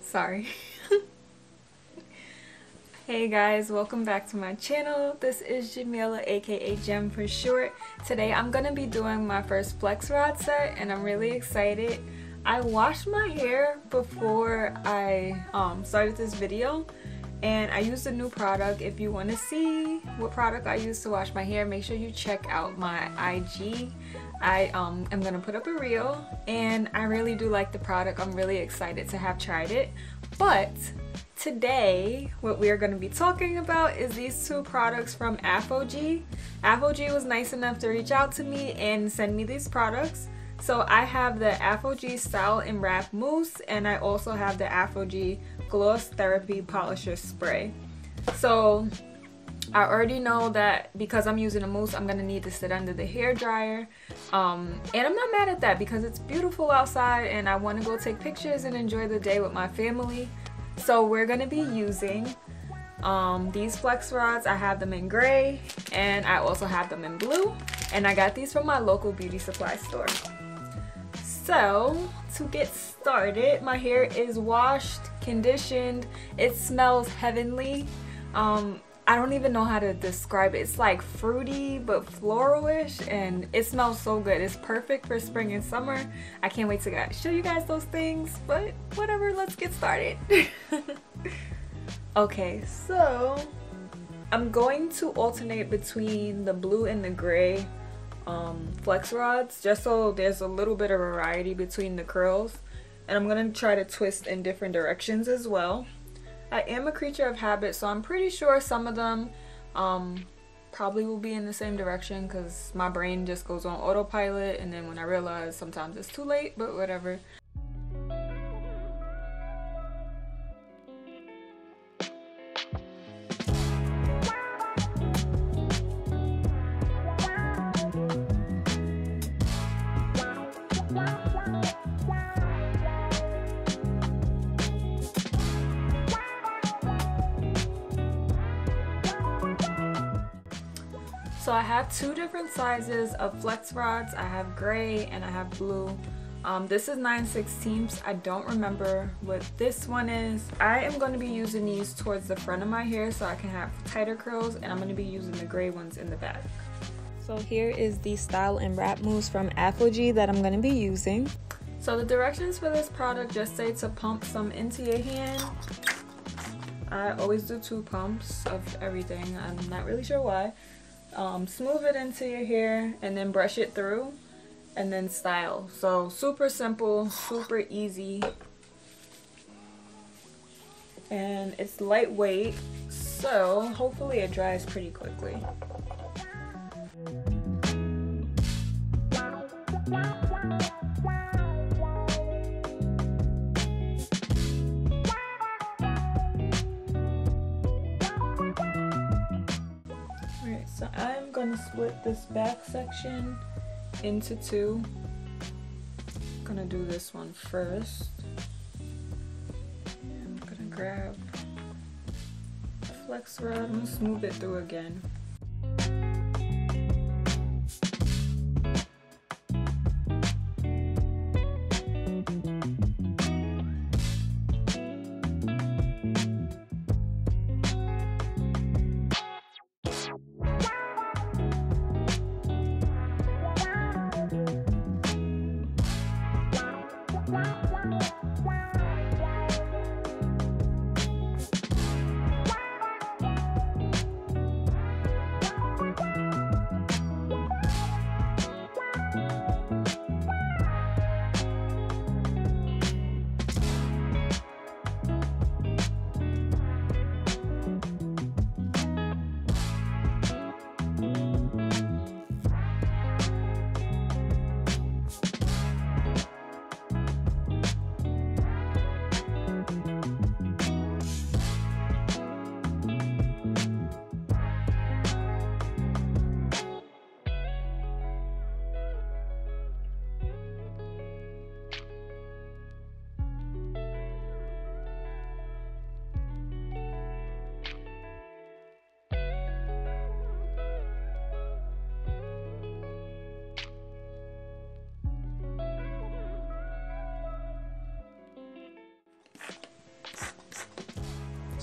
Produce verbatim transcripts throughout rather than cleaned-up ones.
Sorry. Hey guys, welcome back to my channel. This is Jamila, aka Jam for short. Today I'm gonna be doing my first flex rod set and I'm really excited. I washed my hair before I um, started this video and I used a new product. If you want to see what product I use to wash my hair, make sure you check out my I G. I um, am gonna put up a reel and I really do like the product. I'm really excited to have tried it, but today, what we are going to be talking about is these two products from ApHogee. ApHogee was nice enough to reach out to me and send me these products. So I have the ApHogee Style and Wrap Mousse, and I also have the ApHogee Gloss Therapy Polisher Spray. So I already know that because I'm using a mousse, I'm going to need to sit under the hair dryer. Um, and I'm not mad at that because it's beautiful outside and I want to go take pictures and enjoy the day with my family. So we're going to be using um, these flex rods. I have them in gray and I also have them in blue, and I got these from my local beauty supply store. So to get started, my hair is washed, conditioned, it smells heavenly. Um, I don't even know how to describe it. It's like fruity but floralish, and it smells so good. It's perfect for spring and summer. I can't wait to show you guys those things, but whatever, let's get started. Okay, so I'm going to alternate between the blue and the gray um, flex rods just so there's a little bit of variety between the curls, and I'm gonna try to twist in different directions as well. I am a creature of habit, so I'm pretty sure some of them um, probably will be in the same direction because my brain just goes on autopilot, and then when I realize sometimes it's too late, but whatever. So I have two different sizes of flex rods. I have gray and I have blue. Um, this is nine sixteenths. I don't remember what this one is. I am going to be using these towards the front of my hair so I can have tighter curls, and I'm going to be using the gray ones in the back. So here is the Style and Wrap Mousse from ApHogee that I'm going to be using. So the directions for this product just say to pump some into your hand. I always do two pumps of everything. I'm not really sure why. Um, smooth it into your hair and then brush it through and then style. So super simple, super easy, and it's lightweight, so hopefully it dries pretty quickly. So I'm going to split this back section into two. I'm going to do this one first. And I'm going to grab the flex rod and smooth it through again.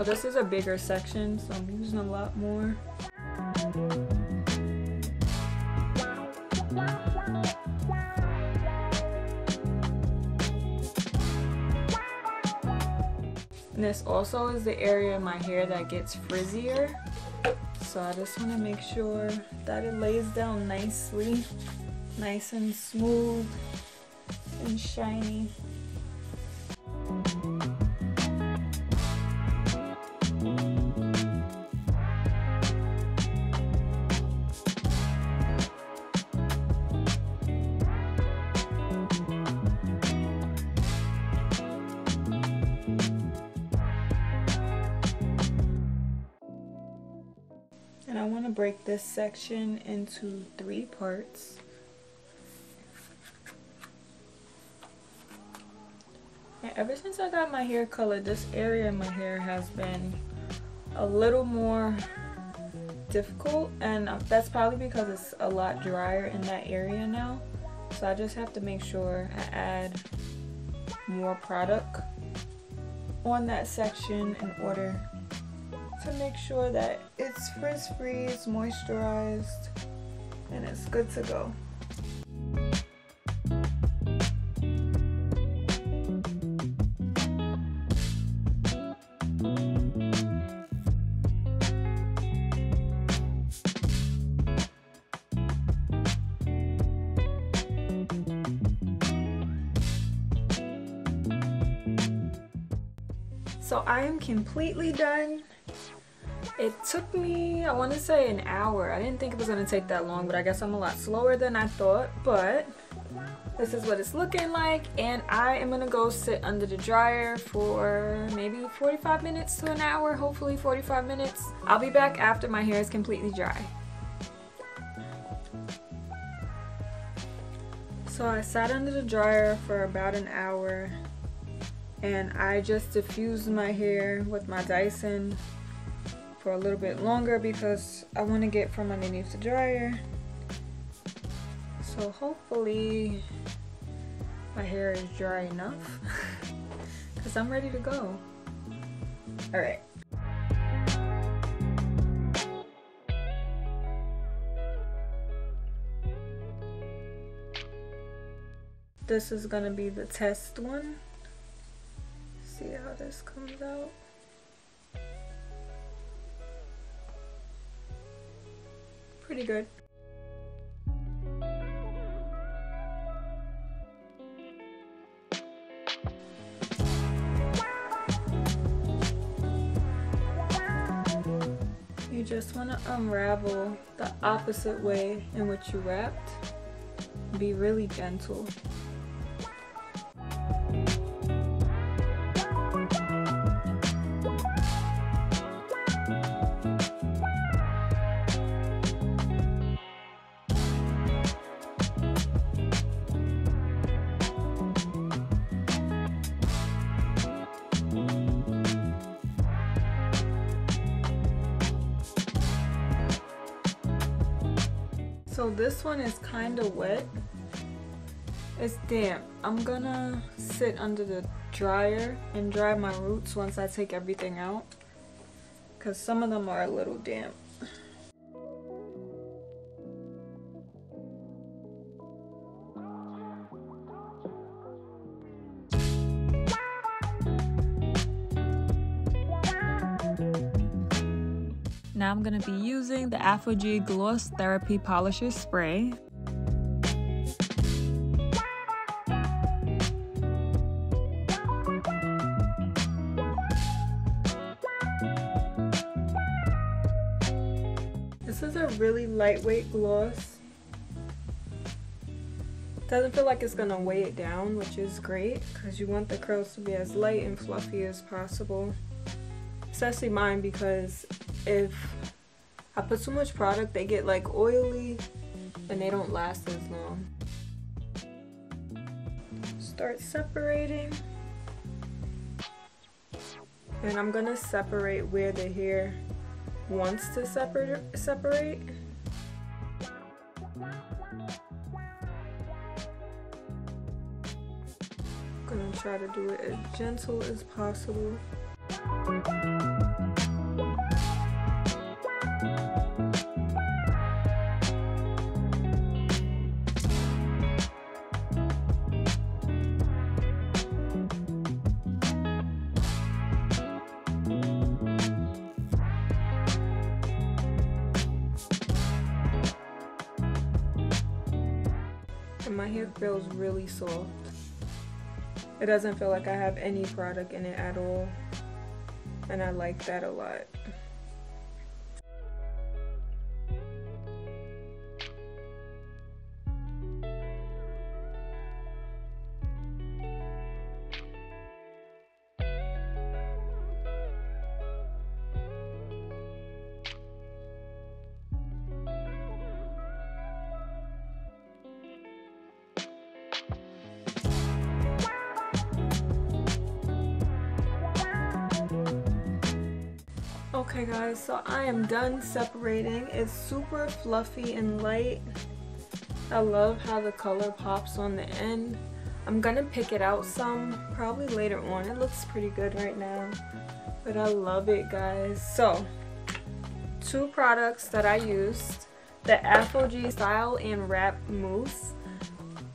So this is a bigger section, so I'm using a lot more. And this also is the area of my hair that gets frizzier. So I just want to make sure that it lays down nicely, nice and smooth and shiny. And I want to break this section into three parts. And ever since I got my hair colored, this area of my hair has been a little more difficult, and that's probably because it's a lot drier in that area now. So I just have to make sure I add more product on that section in order to make sure that it's frizz-free, it's moisturized, and it's good to go. So I am completely done. It took me, I want to say an hour. I didn't think it was going to take that long, but I guess I'm a lot slower than I thought. But this is what it's looking like, and I am going to go sit under the dryer for maybe forty-five minutes to an hour, hopefully forty-five minutes. I'll be back after my hair is completely dry. So I sat under the dryer for about an hour, and I just diffused my hair with my Dyson for a little bit longer because I want to get from underneath the dryer. So hopefully my hair is dry enough because I'm ready to go. All right. This is gonna be the test one. See how this comes out. Pretty good. You just want to unravel the opposite way in which you wrapped. Be really gentle. So this one is kind of wet, it's damp. I'm gonna sit under the dryer and dry my roots once I take everything out, because some of them are a little damp. Now I'm going to be using the ApHogee Gloss Therapy Polisher Spray. This is a really lightweight gloss. Doesn't feel like it's going to weigh it down, which is great because you want the curls to be as light and fluffy as possible. Especially mine, because if I put too much product, they get like oily and they don't last as long. Start separating, and I'm gonna separate where the hair wants to separate separate I'm gonna try to do it as gentle as possible. My hair feels really soft. It doesn't feel like I have any product in it at all, and I like that a lot. Okay guys, so I am done separating. It's super fluffy and light. I love how the color pops on the end. I'm gonna pick it out some, probably later on. It looks pretty good right now, but I love it guys. So, two products that I used, the ApHogee Style and Wrap Mousse.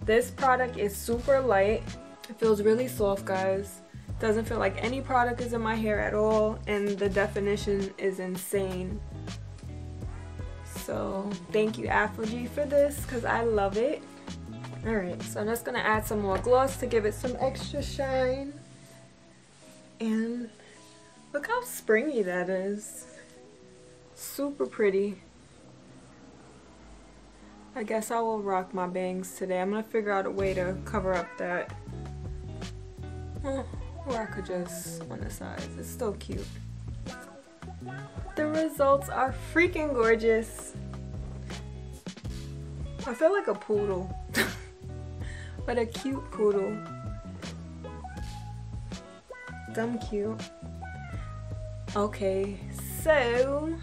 This product is super light. It feels really soft guys. Doesn't feel like any product is in my hair at all, and the definition is insane. So thank you ApHogee for this, because I love it. Alright, so I'm just going to add some more gloss to give it some extra shine. And look how springy that is. Super pretty. I guess I will rock my bangs today. I'm going to figure out a way to cover up that. Oh. Or I could just on the sides. It's still cute. The results are freaking gorgeous. I feel like a poodle. But a cute poodle. Dumb cute. Okay, so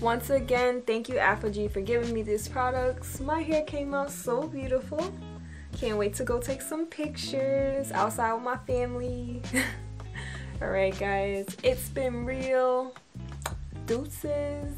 once again, thank you ApHogee for giving me these products. My hair came out so beautiful. Can't wait to go take some pictures outside with my family. Alright guys, it's been real. Deuces.